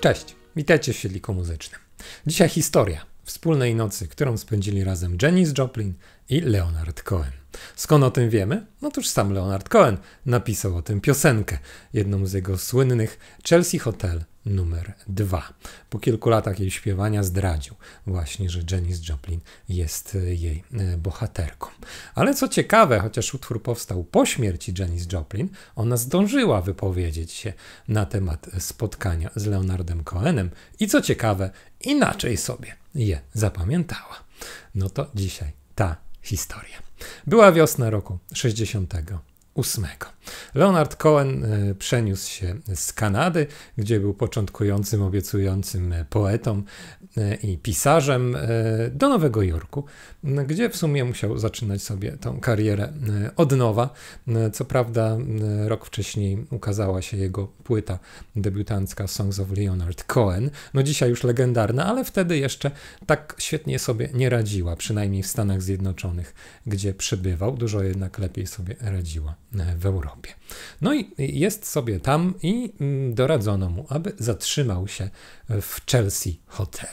Cześć, witajcie w Świetliku Muzycznym. Dzisiaj historia wspólnej nocy, którą spędzili razem Janis Joplin i Leonard Cohen. Skąd o tym wiemy? No toż sam Leonard Cohen napisał o tym piosenkę, jedną z jego słynnych Chelsea Hotel numer 2. Po kilku latach jej śpiewania zdradził właśnie, że Janis Joplin jest jej bohaterką. Ale co ciekawe, chociaż utwór powstał po śmierci Janis Joplin, ona zdążyła wypowiedzieć się na temat spotkania z Leonardem Cohenem i co ciekawe, inaczej sobie je zapamiętała. No to dzisiaj ta historia. Była wiosna roku 1968. Leonard Cohen przeniósł się z Kanady, gdzie był początkującym, obiecującym poetą i pisarzem, do Nowego Jorku, gdzie w sumie musiał zaczynać sobie tą karierę od nowa. Co prawda rok wcześniej ukazała się jego płyta debiutancka Songs of Leonard Cohen, no dzisiaj już legendarna, ale wtedy jeszcze tak świetnie sobie nie radziła, przynajmniej w Stanach Zjednoczonych, gdzie przebywał, dużo jednak lepiej sobie radziła w Europie. No i jest sobie tam i doradzono mu, aby zatrzymał się w Chelsea Hotel.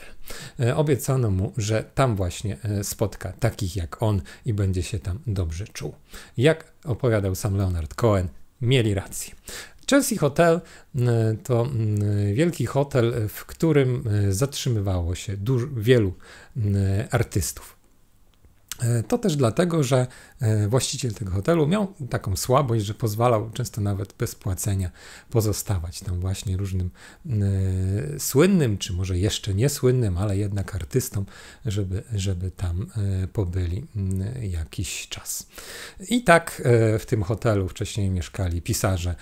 Obiecano mu, że tam właśnie spotka takich jak on i będzie się tam dobrze czuł. Jak opowiadał sam Leonard Cohen, mieli rację. Chelsea Hotel to wielki hotel, w którym zatrzymywało się wielu artystów. To też dlatego, że właściciel tego hotelu miał taką słabość, że pozwalał często nawet bez płacenia pozostawać tam właśnie różnym słynnym, czy może jeszcze niesłynnym, ale jednak artystom, żeby tam pobyli jakiś czas. I tak w tym hotelu wcześniej mieszkali pisarze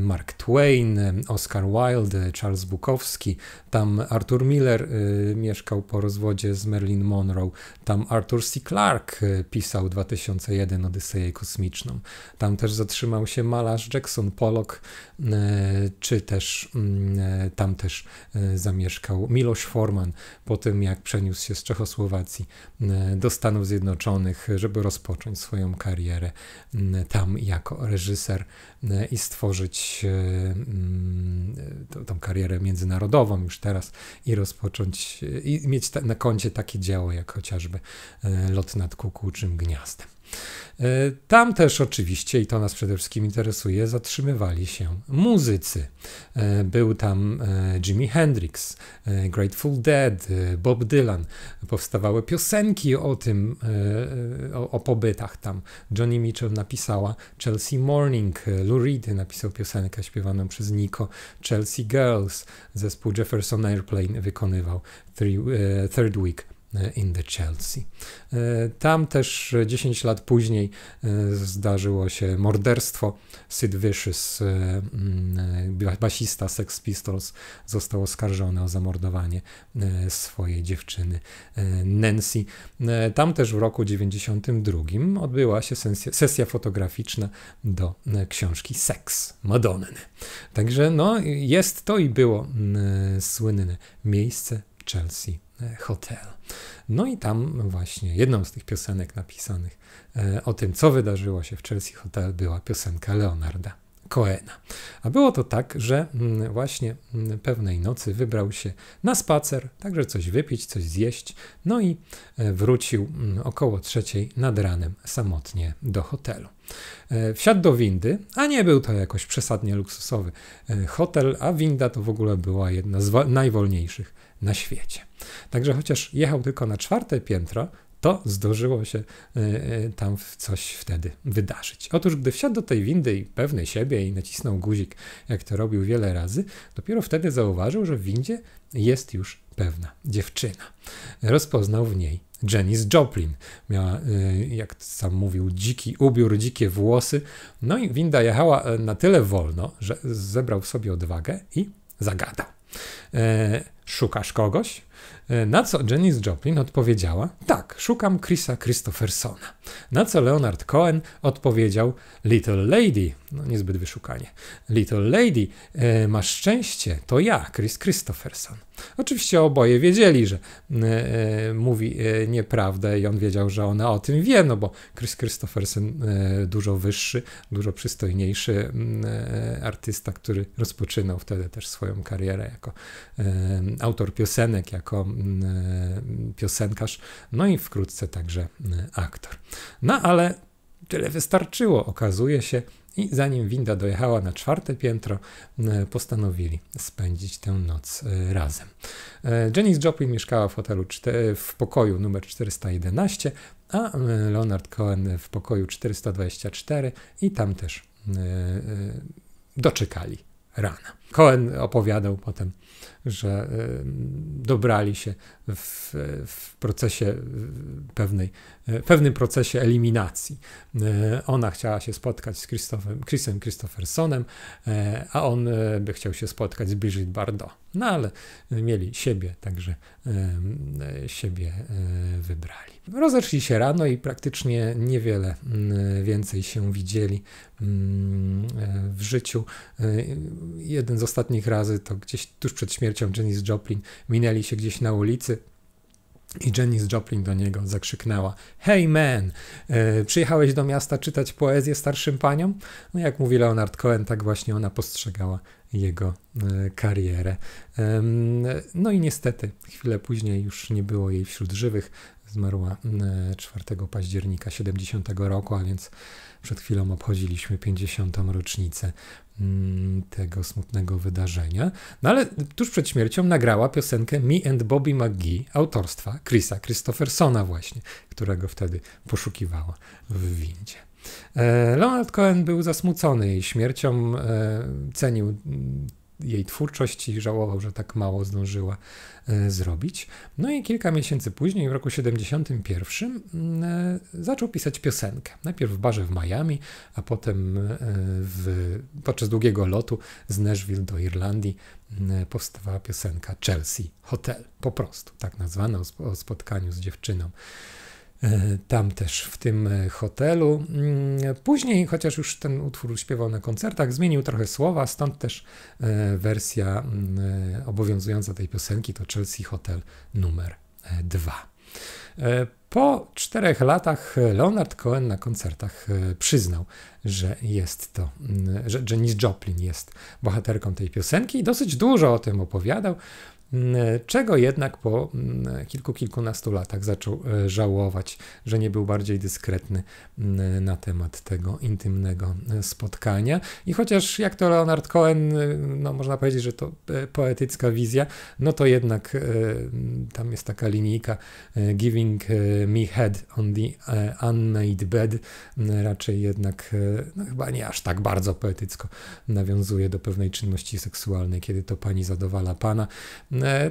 Mark Twain, Oscar Wilde, Charles Bukowski, tam Arthur Miller mieszkał po rozwodzie z Marilyn Monroe, tam Arthur C. Clarke pisał 2001 Odyseję kosmiczną. Tam też zatrzymał się malarz Jackson Pollock, czy też tam też zamieszkał Miloš Forman po tym, jak przeniósł się z Czechosłowacji do Stanów Zjednoczonych, żeby rozpocząć swoją karierę tam jako reżyser i stworzyć tą karierę międzynarodową już teraz i rozpocząć i mieć na koncie takie dzieło jak chociażby Lot nad kukułczym gniazdem. Tam też oczywiście, i to nas przede wszystkim interesuje, zatrzymywali się muzycy. Był tam Jimi Hendrix, Grateful Dead, Bob Dylan. Powstawały piosenki o tym, o pobytach tam. Joni Mitchell napisała Chelsea Morning, Lou Reed napisał piosenkę śpiewaną przez Nico, Chelsea Girls, zespół Jefferson Airplane wykonywał Third Week in the Chelsea. Tam też 10 lat później zdarzyło się morderstwo. Sid Vicious, basista Sex Pistols, został oskarżony o zamordowanie swojej dziewczyny Nancy. Tam też w roku 1992 odbyła się sesja fotograficzna do książki Sex Madonny. Także no, jest to i było słynne miejsce Chelsea Hotel. No i tam właśnie jedną z tych piosenek napisanych o tym, co wydarzyło się w Chelsea Hotel, była piosenka Leonarda Cohena. A było to tak, że właśnie pewnej nocy wybrał się na spacer, także coś wypić, coś zjeść, no i wrócił około 3:00 nad ranem samotnie do hotelu. Wsiadł do windy, a nie był to jakoś przesadnie luksusowy hotel, a winda to w ogóle była jedna z najwolniejszych na świecie. Także chociaż jechał tylko na 4. piętro, to zdążyło się tam coś wtedy wydarzyć. Otóż gdy wsiadł do tej windy i pewny siebie i nacisnął guzik, jak to robił wiele razy, dopiero wtedy zauważył, że w windzie jest już pewna dziewczyna. Rozpoznał w niej Janis Joplin. Miała, jak sam mówił, dziki ubiór, dzikie włosy. No i winda jechała na tyle wolno, że zebrał w sobie odwagę i zagadał. Szukasz kogoś? Na co Janis Joplin odpowiedziała: tak, szukam Krisa Kristoffersona. Na co Leonard Cohen odpowiedział: Little Lady, no niezbyt wyszukanie. Little Lady, masz szczęście, to ja, Kris Kristofferson. Oczywiście oboje wiedzieli, że mówi nieprawdę i on wiedział, że ona o tym wie, no bo Kris Kristofferson dużo wyższy, dużo przystojniejszy artysta, który rozpoczynał wtedy też swoją karierę jako autor piosenek, jako piosenkarz, no i wkrótce także aktor. No ale tyle wystarczyło, okazuje się, i zanim winda dojechała na 4. piętro, postanowili spędzić tę noc razem. Janis Joplin mieszkała w hotelu w pokoju numer 411, a Leonard Cohen w pokoju 424 i tam też doczekali rana. Cohen opowiadał potem, że dobrali się w procesie pewnym procesie eliminacji. Ona chciała się spotkać z Krisem Kristoffersonem, a on by chciał się spotkać z Brigitte Bardot. No ale mieli siebie, także siebie wybrali. Rozeszli się rano i praktycznie niewiele więcej się widzieli w życiu. Jeden z ostatnich razy to gdzieś tuż przed śmiercią Janis Joplin, minęli się gdzieś na ulicy i Janis Joplin do niego zakrzyknęła: Hey man, przyjechałeś do miasta czytać poezję starszym paniom? No jak mówi Leonard Cohen, tak właśnie ona postrzegała jego karierę. No i niestety chwilę później już nie było jej wśród żywych. Zmarła 4 października 70 roku, a więc przed chwilą obchodziliśmy 50. rocznicę tego smutnego wydarzenia. No ale tuż przed śmiercią nagrała piosenkę Me and Bobby McGee autorstwa Krisa Kristoffersona właśnie, którego wtedy poszukiwała w windzie. Leonard Cohen był zasmucony jej śmiercią, cenił jej twórczość i żałował, że tak mało zdążyła zrobić. No i kilka miesięcy później, w roku 71, zaczął pisać piosenkę. Najpierw w barze w Miami, a potem podczas długiego lotu z Nashville do Irlandii powstawała piosenka Chelsea Hotel. Po prostu tak nazwana, o spotkaniu z dziewczyną tam też w tym hotelu. Później, chociaż już ten utwór śpiewał na koncertach, zmienił trochę słowa, stąd też wersja obowiązująca tej piosenki to Chelsea Hotel numer 2. Po 4 latach Leonard Cohen na koncertach przyznał, że Janis Joplin jest bohaterką tej piosenki i dosyć dużo o tym opowiadał, czego jednak po kilkunastu latach zaczął żałować, że nie był bardziej dyskretny na temat tego intymnego spotkania. I chociaż jak to Leonard Cohen, no można powiedzieć, że to poetycka wizja, no to jednak tam jest taka linijka giving me head on the unmade bed, raczej jednak no chyba nie aż tak bardzo poetycko nawiązuje do pewnej czynności seksualnej, kiedy to pani zadowala pana.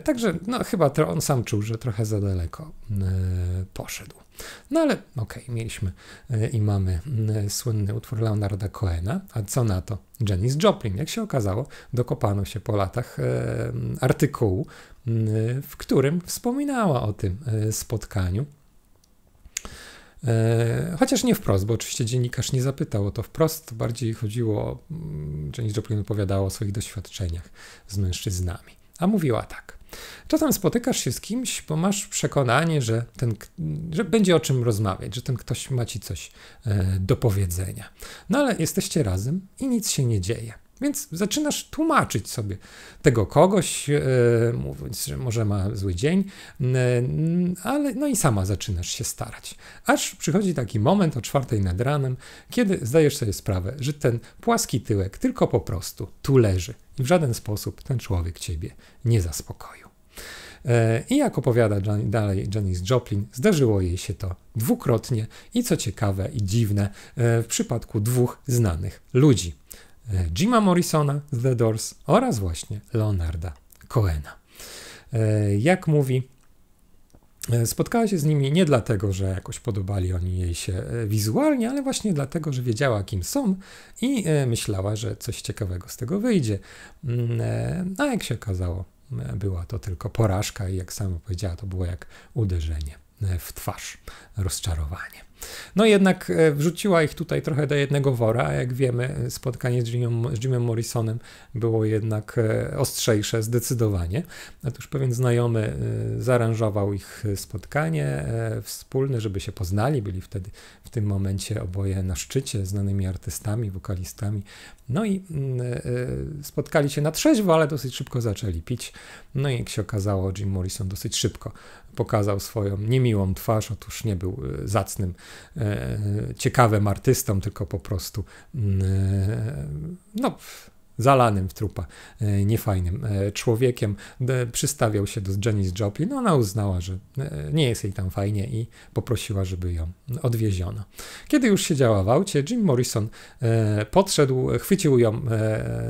Także no, chyba on sam czuł, że trochę za daleko poszedł. No ale okej, mieliśmy i mamy słynny utwór Leonarda Cohena, a co na to Janis Joplin? Jak się okazało, dokopano się po latach artykułu, w którym wspominała o tym spotkaniu. Chociaż nie wprost, bo oczywiście dziennikarz nie zapytał o to wprost, bardziej chodziło, Janis Joplin opowiadała o swoich doświadczeniach z mężczyznami. A mówiła tak: czasem spotykasz się z kimś, bo masz przekonanie, że będzie o czym rozmawiać, że ten ktoś ma ci coś do powiedzenia. No ale jesteście razem i nic się nie dzieje. Więc zaczynasz tłumaczyć sobie tego kogoś, mówiąc, że może ma zły dzień, ale no i sama zaczynasz się starać. Aż przychodzi taki moment o 4 nad ranem, kiedy zdajesz sobie sprawę, że ten płaski tyłek tylko po prostu tu leży i w żaden sposób ten człowiek ciebie nie zaspokoił. I jak opowiada dalej Janis Joplin, zdarzyło jej się to dwukrotnie i co ciekawe i dziwne, w przypadku 2 znanych ludzi: Jima Morrisona z The Doors oraz właśnie Leonarda Cohena. Jak mówi, spotkała się z nimi nie dlatego, że jakoś podobali oni jej się wizualnie, ale właśnie dlatego, że wiedziała, kim są i myślała, że coś ciekawego z tego wyjdzie. A jak się okazało, była to tylko porażka i jak sama powiedziała, to było jak uderzenie w twarz, rozczarowanie. No jednak wrzuciła ich tutaj trochę do jednego wora, a jak wiemy, spotkanie z Jimem Morrisonem było jednak ostrzejsze zdecydowanie. Otóż pewien znajomy zaaranżował ich spotkanie wspólne, żeby się poznali, byli wtedy w tym momencie oboje na szczycie, znanymi artystami, wokalistami. No i spotkali się na trzeźwo, ale dosyć szybko zaczęli pić. No i jak się okazało, Jim Morrison dosyć szybko pokazał swoją niemiłą twarz. Otóż nie był zacnym, ciekawym artystą, tylko po prostu no, zalanym w trupa, niefajnym człowiekiem. Przystawiał się do Janis Joplin. Ona uznała, że nie jest jej tam fajnie i poprosiła, żeby ją odwieziono. Kiedy już siedziała w aucie, Jim Morrison podszedł, chwycił ją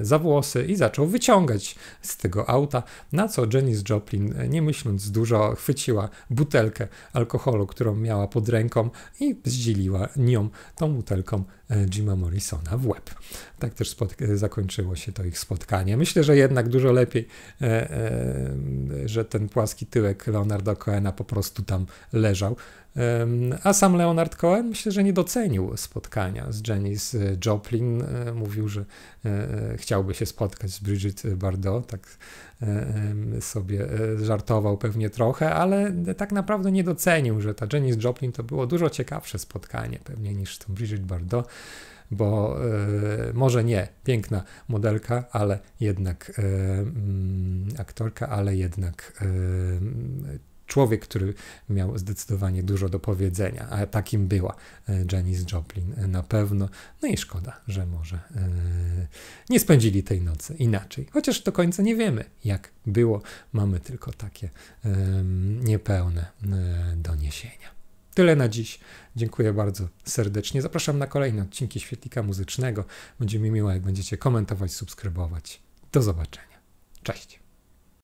za włosy i zaczął wyciągać z tego auta, na co Janis Joplin, nie myśląc dużo, chwyciła butelkę alkoholu, którą miała pod ręką i zdzieliła nią, tą butelką, Jima Morrisona w łeb. Tak też zakończyło się to ich spotkanie. Myślę, że jednak dużo lepiej, że ten płaski tyłek Leonarda Cohena po prostu tam leżał. A sam Leonard Cohen myślę, że nie docenił spotkania z Janis Joplin. Mówił, że chciałby się spotkać z Brigitte Bardot. Tak sobie żartował pewnie trochę, ale tak naprawdę nie docenił, że ta Janis Joplin to było dużo ciekawsze spotkanie pewnie niż tą Brigitte Bardot, bo może nie piękna modelka, ale jednak aktorka, ale jednak człowiek, który miał zdecydowanie dużo do powiedzenia, a takim była Janis Joplin na pewno. No i szkoda, że może nie spędzili tej nocy inaczej. Chociaż do końca nie wiemy, jak było. Mamy tylko takie niepełne doniesienia. Tyle na dziś. Dziękuję bardzo serdecznie. Zapraszam na kolejne odcinki Świetlika Muzycznego. Będzie mi miło, jak będziecie komentować, subskrybować. Do zobaczenia. Cześć.